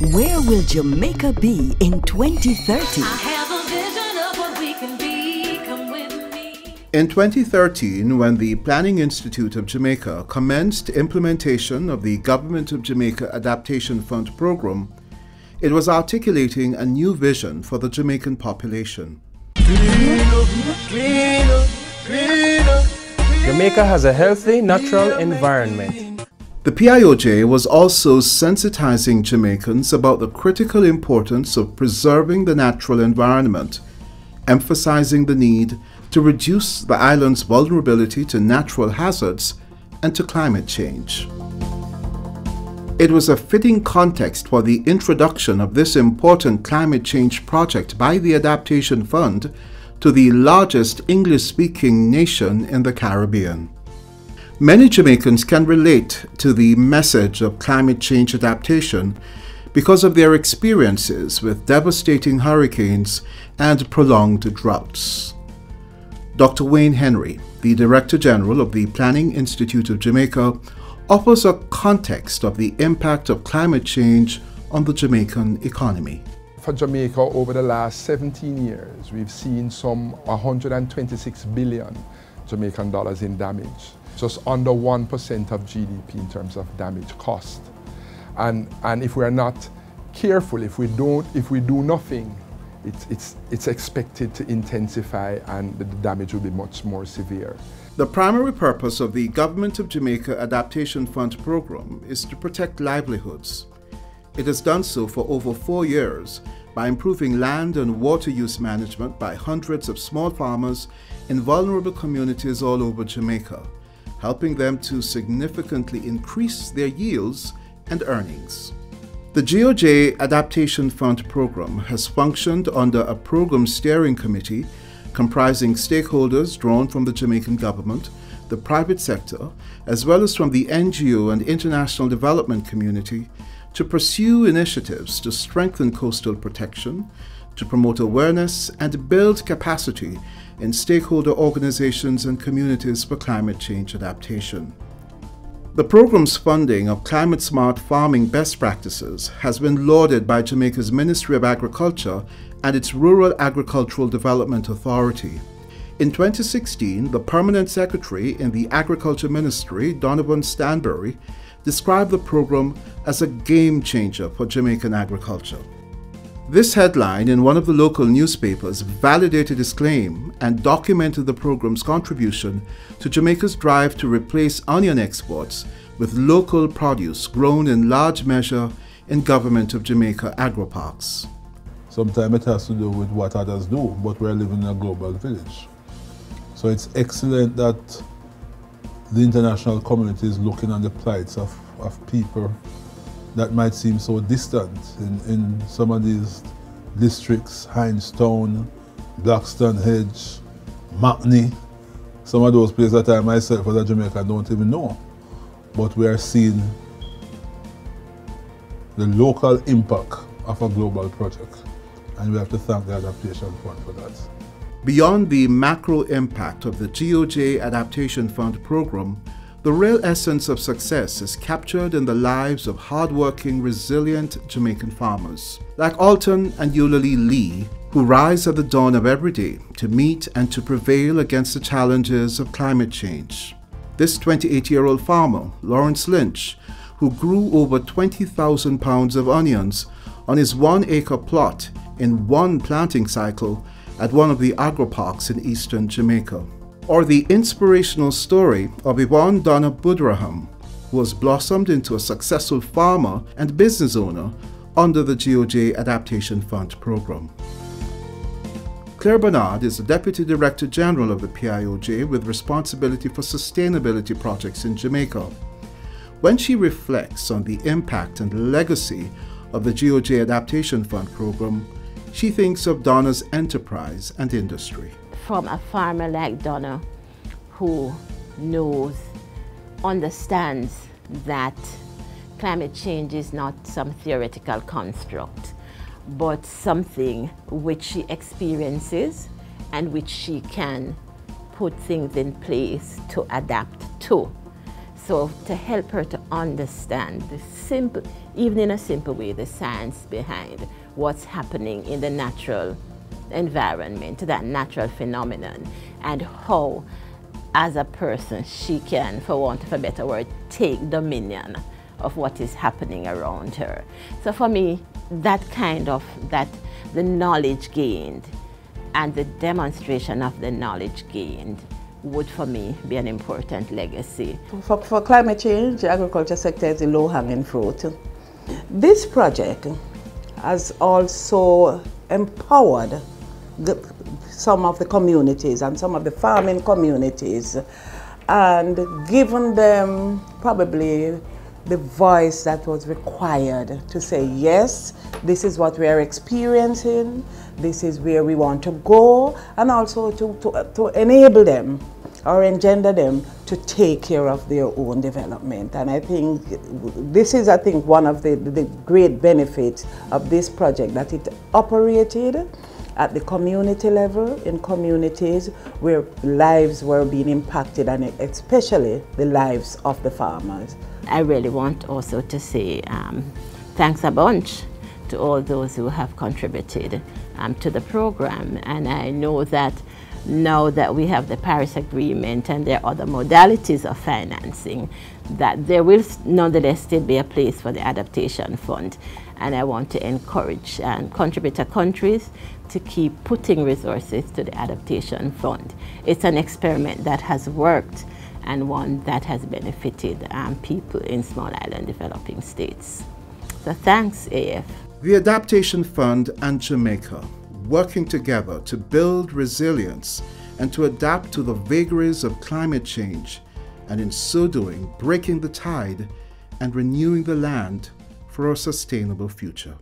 Where will Jamaica be in 2030? I have a vision of what we can be. Come with me. In 2013, when the Planning Institute of Jamaica commenced implementation of the Government of Jamaica Adaptation Fund program, it was articulating a new vision for the Jamaican population. Jamaica has a healthy, natural environment. The PIOJ was also sensitizing Jamaicans about the critical importance of preserving the natural environment, emphasizing the need to reduce the island's vulnerability to natural hazards and to climate change. It was a fitting context for the introduction of this important climate change project by the Adaptation Fund to the largest English-speaking nation in the Caribbean. Many Jamaicans can relate to the message of climate change adaptation because of their experiences with devastating hurricanes and prolonged droughts. Dr. Wayne Henry, the Director General of the Planning Institute of Jamaica, offers a context of the impact of climate change on the Jamaican economy. For Jamaica, over the last 17 years, we've seen some 126 billion Jamaican dollars in damage, just under 1% of GDP in terms of damage cost. And if we're not careful, if we do nothing, it's expected to intensify and the damage will be much more severe. The primary purpose of the Government of Jamaica Adaptation Fund program is to protect livelihoods. It has done so for over 4 years by improving land and water use management by hundreds of small farmers in vulnerable communities all over Jamaica, helping them to significantly increase their yields and earnings. The GOJ Adaptation Fund program has functioned under a program steering committee comprising stakeholders drawn from the Jamaican government, the private sector, as well as from the NGO and international development community, to pursue initiatives to strengthen coastal protection, to promote awareness and build capacity in stakeholder organizations and communities for climate change adaptation. The program's funding of climate-smart farming best practices has been lauded by Jamaica's Ministry of Agriculture and its Rural Agricultural Development Authority. In 2016, the Permanent Secretary in the Agriculture Ministry, Donovan Stanberry, described the program as a game-changer for Jamaican agriculture. This headline in one of the local newspapers validated his claim and documented the program's contribution to Jamaica's drive to replace onion exports with local produce grown in large measure in Government of Jamaica agri-parks. Sometimes it has to do with what others do, but we're living in a global village. So it's excellent that the international community is looking at the plights of people that might seem so distant in some of these districts, Hindstown, Blackstone Hedge, Mackney, some of those places that I myself as a Jamaican don't even know. But we are seeing the local impact of a global project, and we have to thank the Adaptation Fund for that. Beyond the macro impact of the GOJ Adaptation Fund program, the real essence of success is captured in the lives of hardworking, resilient Jamaican farmers, like Alton and Eulalie Lee, who rise at the dawn of every day to meet and to prevail against the challenges of climate change. This 28-year-old farmer, Lawrence Lynch, who grew over 20,000 pounds of onions on his 1-acre plot in one planting cycle at one of the agri-parks in eastern Jamaica. Or the inspirational story of Yvonne Donna Budraham, who has blossomed into a successful farmer and business owner under the GOJ Adaptation Fund program. Claire Bernard is the Deputy Director General of the PIOJ with responsibility for sustainability projects in Jamaica. When she reflects on the impact and legacy of the GOJ Adaptation Fund program, she thinks of Donna's enterprise and industry. From a farmer like Donna, who knows, understands that climate change is not some theoretical construct, but something which she experiences and which she can put things in place to adapt to. So to help her to understand the simple, even in a simple way, the science behind what's happening in the natural environment, to that natural phenomenon, and how, as a person, she can, for want of a better word, take dominion of what is happening around her. So for me, that kind of, the knowledge gained and the demonstration of the knowledge gained would, for me, be an important legacy. For climate change, the agriculture sector is a low-hanging fruit. This project has also empowered some of the communities and some of the farming communities, and given them probably the voice that was required to say, yes, this is what we are experiencing, this is where we want to go, and also to enable them or engender them to take care of their own development. And I think this is, one of the great benefits of this project, that it operated at the community level, in communities where lives were being impacted, and especially the lives of the farmers. I really want also to say thanks a bunch to all those who have contributed to the program. And I know that now that we have the Paris Agreement and there are other modalities of financing, that there will nonetheless still be a place for the Adaptation Fund. And I want to encourage contributor countries to keep putting resources to the Adaptation Fund. It's an experiment that has worked and one that has benefited people in small island developing states. So thanks, AF. The Adaptation Fund and Jamaica, working together to build resilience and to adapt to the vagaries of climate change, and in so doing, breaking the tide and renewing the land for a sustainable future.